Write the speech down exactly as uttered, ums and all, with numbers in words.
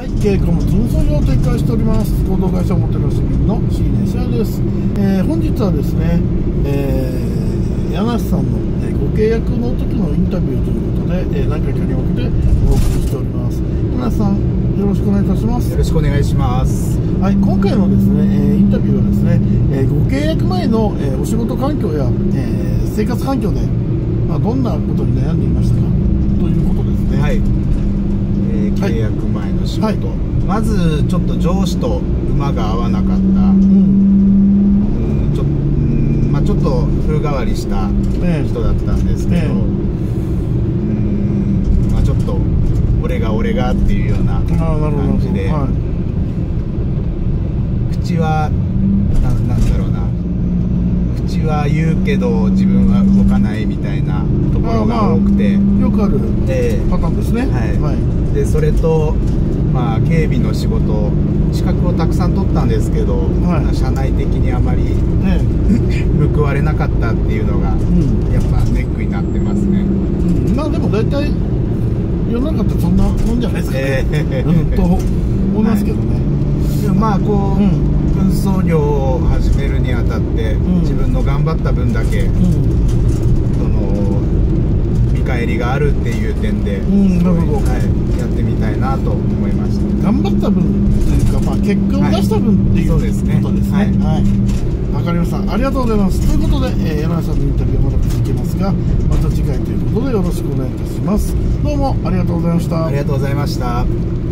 はい、ケイコム事務所を展開しております合同会社を持っている市民の椎根社です。えー、本日はですね、えー、柳瀬さんの、ね、ご契約の時のインタビューということで、えー、何回かに分けてお送りしております。柳瀬さん、よろしくお願いいたします。よろしくお願いします。はい、今回のですね、えー、インタビューはですね、えー、ご契約前の、えー、お仕事環境や、えー、生活環境で、まあ、どんなことに悩んでいましたかということですね。はい、契約前の仕事、はい、まずちょっと上司と馬が合わなかった、うんうん、ちょ、うん、まあ、ちょっと風変わりした人だったんですけど、ええええうんまあ、ちょっと俺が俺がっていうような感じで、はい、口はな、なんだろうな、口は言うけど自分は動かないみたいなところが多くて、まあ、よくあるパターンですね。はい、はい、でそれと、まあ、警備の仕事資格をたくさん取ったんですけど、はい、社内的にあまり、ね、報われなかったっていうのが、うん、やっぱネックになってますね。うん、まあでも大体世の中ってそんなもんじゃないですかね、えー、と思いますけどね。はい、でもまあこう、うん運送業を始めるにあたって、うん、自分の頑張った分だけ、うん、その見返りがあるっていう点で、うん、はい、やってみたいなと思いました。頑張った分というか、まあ、結果を出した分っていう、はい、そうですね、ことですね。はい、わかりました。ありがとうございます。ということで、えー、柳さんのインタビューはまだ続けますが、また次回ということでよろしくお願いいたします。どうもありがとうございました。ありがとうございました。